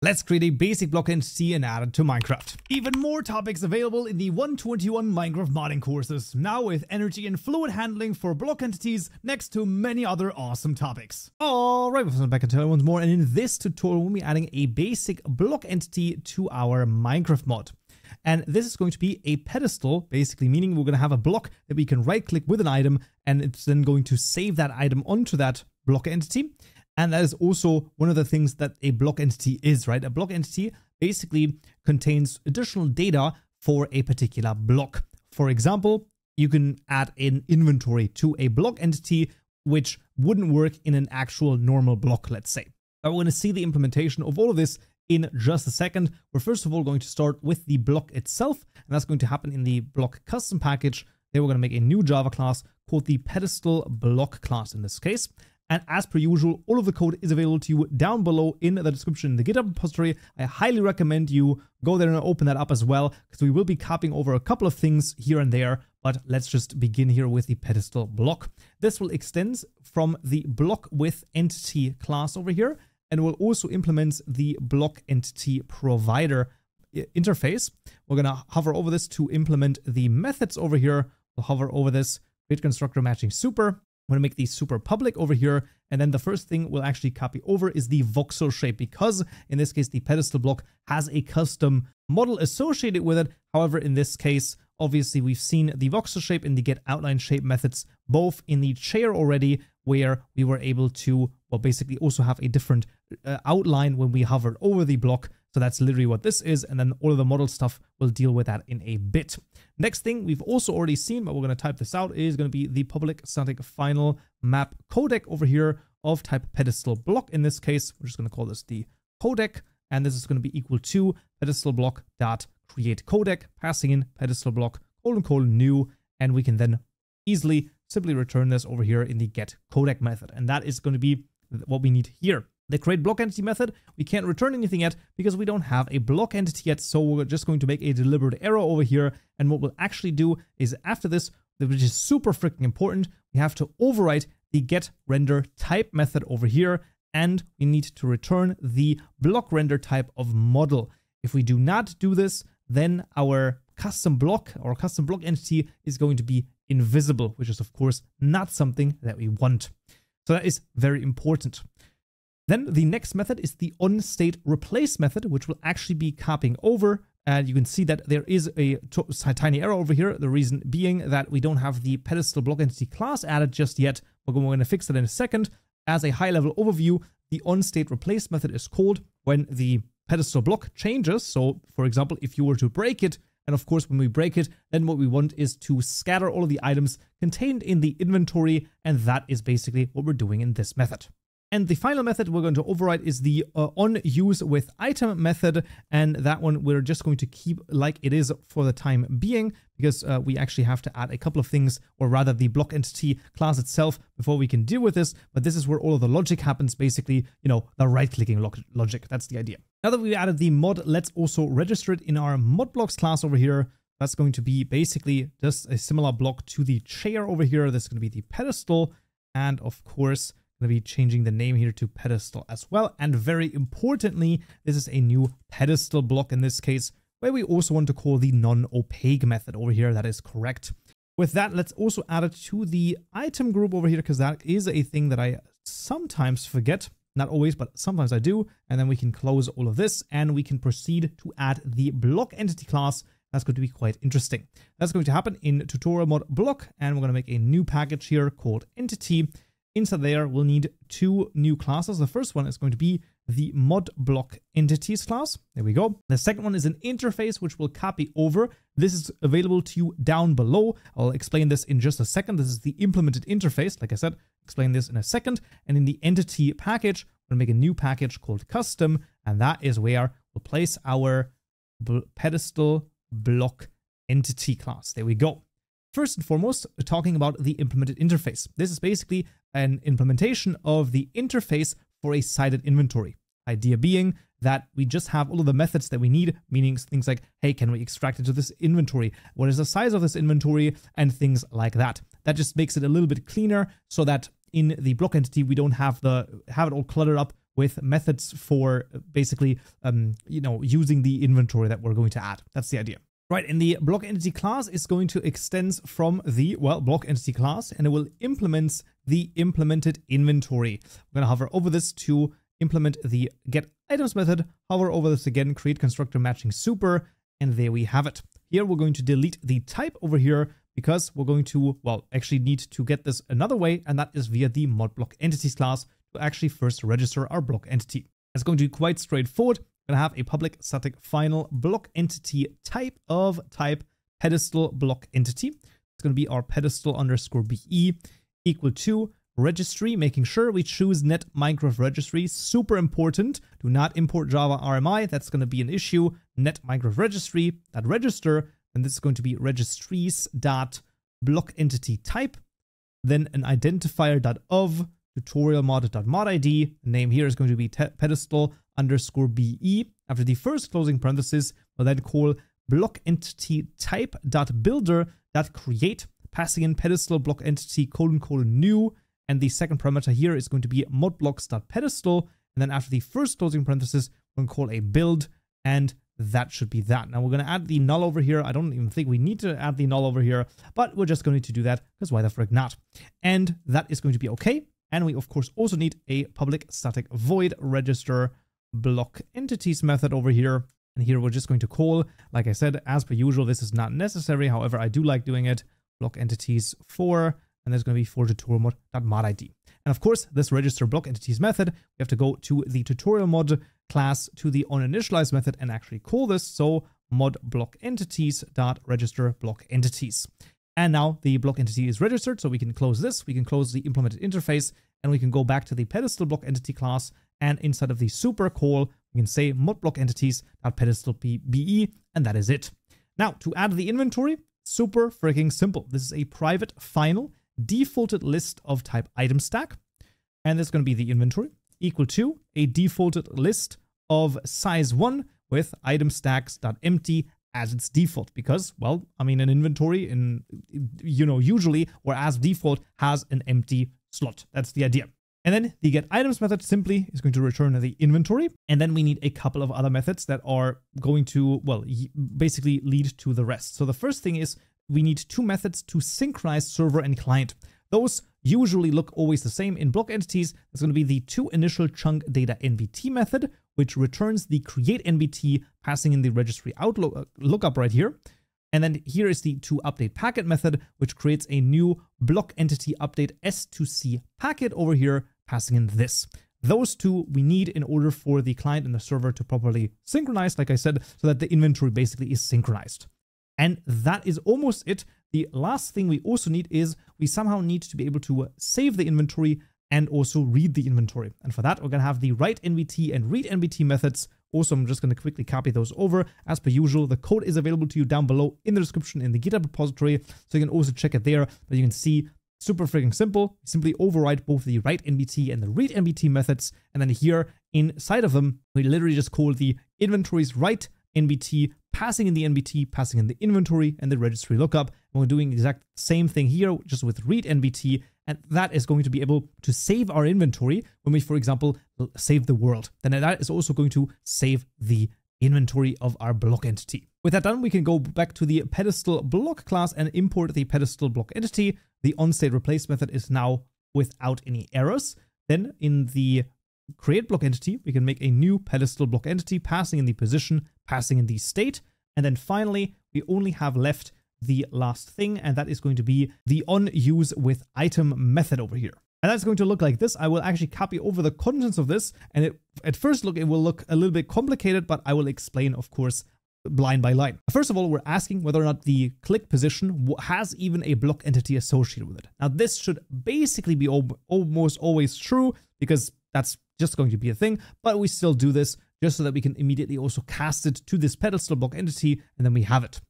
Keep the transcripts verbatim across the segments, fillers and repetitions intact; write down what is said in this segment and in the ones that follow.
Let's create a basic block entity and add it to Minecraft. Even more topics available in the one twenty-one Minecraft modding courses, now with energy and fluid handling for block entities next to many other awesome topics. Alright, welcome back to once more, and in this tutorial we'll be adding a basic block entity to our Minecraft mod. And this is going to be a pedestal, basically meaning we're going to have a block that we can right click with an item, and it's then going to save that item onto that block entity. And that is also one of the things that a block entity is, right? A block entity basically contains additional data for a particular block. For example, you can add an inventory to a block entity, which wouldn't work in an actual normal block, let's say. But we're going to see the implementation of all of this in just a second. We're first of all going to start with the block itself, and that's going to happen in the block custom package. Then we're going to make a new Java class called the pedestal block class in this case. And as per usual, all of the code is available to you down below in the description in the GitHub repository. I highly recommend you go there and open that up as well, because we will be copying over a couple of things here and there. But let's just begin here with the pedestal block. This will extend from the block with entity class over here, and will also implement the block entity provider interface. We're going to hover over this to implement the methods over here. We'll hover over this grid constructor matching super. I'm going to make the super public over here, and then the first thing we'll actually copy over is the voxel shape, because in this case the pedestal block has a custom model associated with it. However, in this case, obviously we've seen the voxel shape and the get outline shape methods both in the chair already, where we were able to, well, basically also have a different uh, outline when we hovered over the block. So that's literally what this is, and then all of the model stuff, we'll deal with that in a bit. Next thing we've also already seen, but we're going to type this out, is going to be the public static final map codec over here of type pedestal block in this case. We're just going to call this the codec, and this is going to be equal to pedestal block dot create codec, passing in pedestal block colon colon new, and we can then easily simply return this over here in the get codec method, and that is going to be what we need here. The create block entity method, we can't return anything yet because we don't have a block entity yet. So we're just going to make a deliberate error over here. And what we'll actually do is after this, which is super freaking important, we have to overwrite the get render type method over here. And we need to return the block render type of model. If we do not do this, then our custom block or custom block entity is going to be invisible, which is of course not something that we want. So that is very important. Then the next method is the onState replace method, which will actually be copying over. And you can see that there is a tiny error over here. The reason being that we don't have the pedestal block entity class added just yet. We're going to fix that in a second. As a high level overview, the onState replace method is called when the pedestal block changes. So for example, if you were to break it, and of course, when we break it, then what we want is to scatter all of the items contained in the inventory. And that is basically what we're doing in this method. And the final method we're going to override is the uh, onUseWithItem method, and that one we're just going to keep like it is for the time being, because uh, we actually have to add a couple of things, or rather the block entity class itself, before we can deal with this. But this is where all of the logic happens, basically, you know, the right-clicking log logic. That's the idea. Now that we've added the mod, let's also register it in our modBlocks class over here. That's going to be basically just a similar block to the chair over here. That's going to be the pedestal, and of course, going to be changing the name here to pedestal as well. And very importantly, this is a new pedestal block in this case, where we also want to call the non-opaque method over here. That is correct. With that, let's also add it to the item group over here, because that is a thing that I sometimes forget. Not always, but sometimes I do. And then we can close all of this, and we can proceed to add the block entity class. That's going to be quite interesting. That's going to happen in tutorial mod block, and we're going to make a new package here called entity. Inside there, we'll need two new classes. The first one is going to be the mod block entities class. There we go. The second one is an interface, which we'll copy over. This is available to you down below. I'll explain this in just a second. This is the implemented interface. Like I said, explain this in a second. And in the entity package, we'll make a new package called custom. And that is where we'll place our pedestal block entity class. There we go. First and foremost, talking about the implemented interface. This is basically an implementation of the interface for a cited inventory. Idea being that we just have all of the methods that we need, meaning things like, hey, can we extract into this inventory? What is the size of this inventory? And things like that. That just makes it a little bit cleaner, so that in the block entity, we don't have the have it all cluttered up with methods for basically, um, you know, using the inventory that we're going to add. That's the idea. Right, and the block entity class is going to extend from the, well, block entity class, and it will implement the implemented inventory. We're going to hover over this to implement the getItems method, hover over this again, create constructor matching super, and there we have it. Here we're going to delete the type over here because we're going to, well, actually need to get this another way, and that is via the modBlockEntities class to actually first register our block entity. It's going to be quite straightforward. Going to have a public static final block entity type of type pedestal block entity. It's going to be our pedestal underscore be equal to registry, making sure we choose net Minecraft registry. Super important. Do not import Java R M I. That's going to be an issue. Net Minecraft registry that register, and this is going to be registries dot block entity type, then an identifier dot of tutorial mod dot mod I D. The name here is going to be pedestal underscore be. After the first closing parenthesis, we'll then call block entity type dot builder dot create, passing in pedestal block entity colon colon new, and the second parameter here is going to be modblocks dot pedestal, and then after the first closing parenthesis, we'll call a build, and that should be that. Now we're going to add the null over here. I don't even think we need to add the null over here, but we're just going to do that because why the frick not? And that is going to be okay. And we of course also need a public static void register block entities method over here. And here we're just going to call, like I said, as per usual, this is not necessary. However, I do like doing it. Block entities for, and there's going to be for tutorial mod.mod I D. And of course, this register block entities method, we have to go to the tutorial mod class to the onInitialize method and actually call this. So mod block entities dot register block entities. And now the block entity is registered, so we can close this, we can close the implemented interface, and we can go back to the pedestal block entity class, and inside of the super call, we can say mod block entities dot pedestal be, and that is it. Now to add the inventory, super freaking simple. This is a private final defaulted list of type item stack, and there's going to be the inventory equal to a defaulted list of size one with item stacks dot empty as its default, because, well, I mean, an inventory in, you know, usually or as default has an empty slot. That's the idea. And then the get items method simply is going to return the inventory. And then we need a couple of other methods that are going to, well, basically lead to the rest. So the first thing is we need two methods to synchronize server and client. Those usually look always the same in block entities. It's going to be the to initial chunk data N B T method, which returns the create N B T, passing in the registry outlook uh, lookup right here. And then here is the to update packet method, which creates a new block entity update S two C packet over here, passing in this. Those two we need in order for the client and the server to properly synchronize, like I said, so that the inventory basically is synchronized. And that is almost it. The last thing we also need is we somehow need to be able to save the inventory and also read the inventory. And for that, we're going to have the write N B T and read N B T methods. Also, I'm just going to quickly copy those over. As per usual, the code is available to you down below in the description in the GitHub repository, so you can also check it there. But you can see, super freaking simple. Simply override both the write N B T and the read N B T methods. And then here inside of them, we literally just call the inventories write N B T, passing in the N B T, passing in the inventory and the registry lookup. And we're doing exact same thing here, just with read N B T, and that is going to be able to save our inventory when we, for example, save the world. Then that is also going to save the inventory of our block entity. With that done, we can go back to the pedestal block class and import the pedestal block entity. The onState replace method is now without any errors. Then in the create block entity, we can make a new pedestal block entity, passing in the position, passing in the state. And then finally, we only have left the last thing, and that is going to be the onUseWithItem method over here. And that's going to look like this. I will actually copy over the contents of this, and it, at first look, it will look a little bit complicated, but I will explain, of course, line by line. First of all, we're asking whether or not the click position has even a block entity associated with it. Now, this should basically be almost always true, because that's just going to be a thing, but we still do this just so that we can immediately also cast it to this pedestal block entity, and then we have it.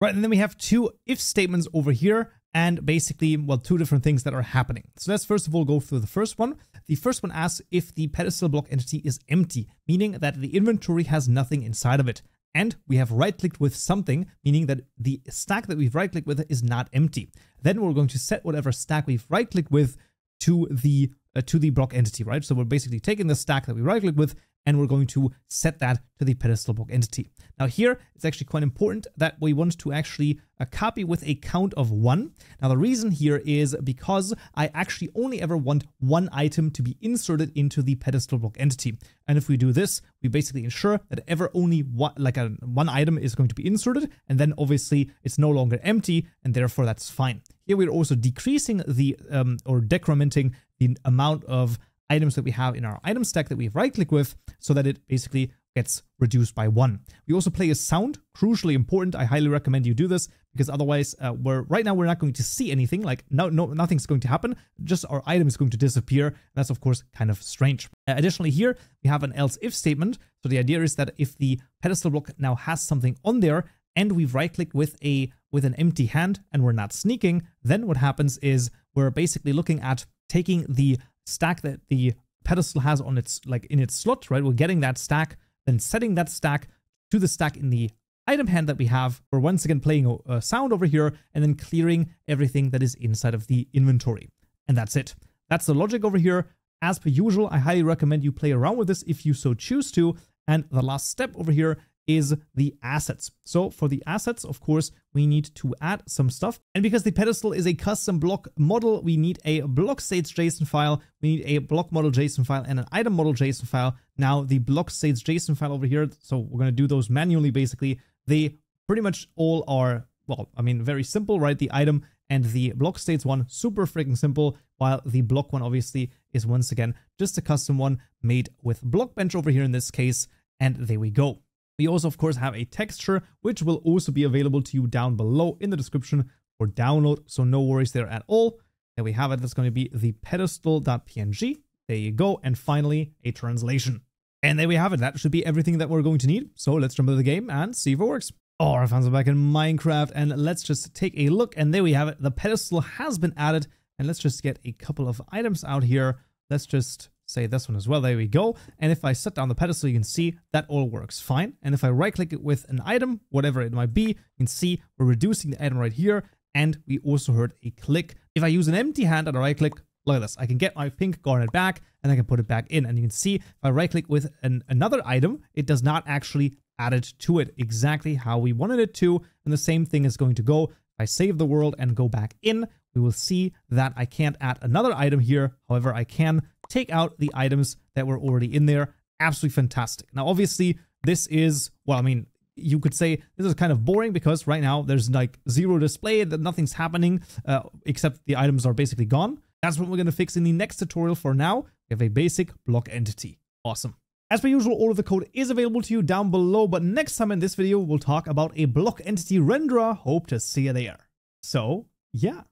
Right, and then we have two if statements over here, and basically, well, two different things that are happening. So let's first of all go through the first one. The first one asks if the pedestal block entity is empty, meaning that the inventory has nothing inside of it. And we have right-clicked with something, meaning that the stack that we've right-clicked with is not empty. Then we're going to set whatever stack we've right-clicked with to the uh, to the block entity, right? So we're basically taking the stack that we right click with, and we're going to set that to the pedestal block entity. Now here, it's actually quite important that we want to actually uh, copy with a count of one. Now the reason here is because I actually only ever want one item to be inserted into the pedestal block entity. And if we do this, we basically ensure that ever only one, like a, one item is going to be inserted, and then obviously it's no longer empty, and therefore that's fine. Here we're also decreasing the, um, or decrementing the amount of items that we have in our item stack that we have right-click with, so that it basically gets reduced by one. We also play a sound, crucially important. I highly recommend you do this, because otherwise uh, we're right now we're not going to see anything, like no, no, nothing's going to happen, just our item is going to disappear. That's of course kind of strange. Uh, additionally here, we have an else if statement. So the idea is that if the pedestal block now has something on there, and we've right-clicked with a with an empty hand, and we're not sneaking, then what happens is we're basically looking at taking the stack that the pedestal has on its, like in its slot, right? We're getting that stack, then setting that stack to the stack in the item hand that we have. We're once again playing a sound over here, and then clearing everything that is inside of the inventory. And that's it. That's the logic over here. As per usual, I highly recommend you play around with this if you so choose to. And the last step over here is the assets. So for the assets, of course, we need to add some stuff. And because the pedestal is a custom block model, we need a block states JSON file, we need a block model JSON file, and an item model JSON file. Now the block states JSON file over here, so we're going to do those manually basically. They pretty much all are, well, I mean, very simple, right? The item and the block states one, super freaking simple, while the block one obviously is once again just a custom one made with Blockbench over here in this case. And there we go. We also, of course, have a texture, which will also be available to you down below in the description for download. So no worries there at all. There we have it. That's going to be the pedestal dot P N G. There you go. And finally, a translation. And there we have it. That should be everything that we're going to need. So let's jump into the game and see if it works. All right, fans, we're back in Minecraft. And let's just take a look. And there we have it. The pedestal has been added. And let's just get a couple of items out here. Let's just say this one as well. There we go. And if I set down the pedestal, you can see that all works fine. And if I right click it with an item, whatever it might be, you can see we're reducing the item right here. And we also heard a click. If I use an empty hand and I right click, look at this, I can get my pink garnet back and I can put it back in. And you can see if I right click with an, another item, it does not actually add it to it exactly how we wanted it to. And the same thing is going to go. If I save the world and go back in, we will see that I can't add another item here. However, I can take out the items that were already in there. Absolutely fantastic. Now, obviously, this is, well, I mean, you could say this is kind of boring because right now there's like zero display, that nothing's happening, uh, except the items are basically gone. That's what we're going to fix in the next tutorial. For now, we have a basic block entity. Awesome. As per usual, all of the code is available to you down below, but next time in this video, we'll talk about a block entity renderer. Hope to see you there. So, yeah.